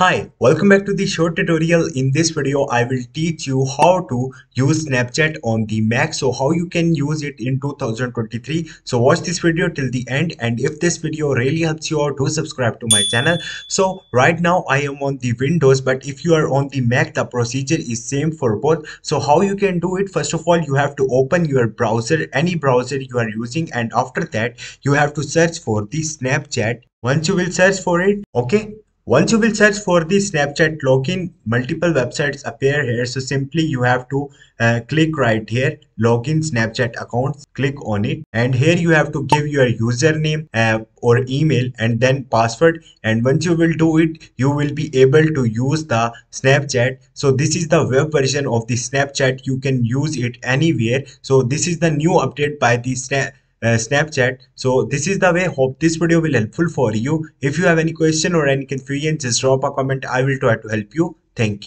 Hi, welcome back to the short tutorial. In this video, I will teach you how to use Snapchat on the Mac. So how you can use it in 2023. So watch this video till the end. And if this video really helps you out, do subscribe to my channel. So right now I am on the Windows, but if you are on the Mac, the procedure is same for both. So how you can do it? First of all, you have to open your browser, any browser you are using. And after that, you have to search for the Snapchat. Once you will search for it, okay. Once you will search for the Snapchat login, multiple websites appear here. So simply you have to click right here, login Snapchat account, click on it. And here you have to give your username or email and then password. And once you will do it, you will be able to use the Snapchat. So this is the web version of the Snapchat. You can use it anywhere. So this is the new update by the Snapchat. So this is the way. Hope this video will helpful for you. If you have any question or any confusion, just drop a comment. I will try to help you. Thank you.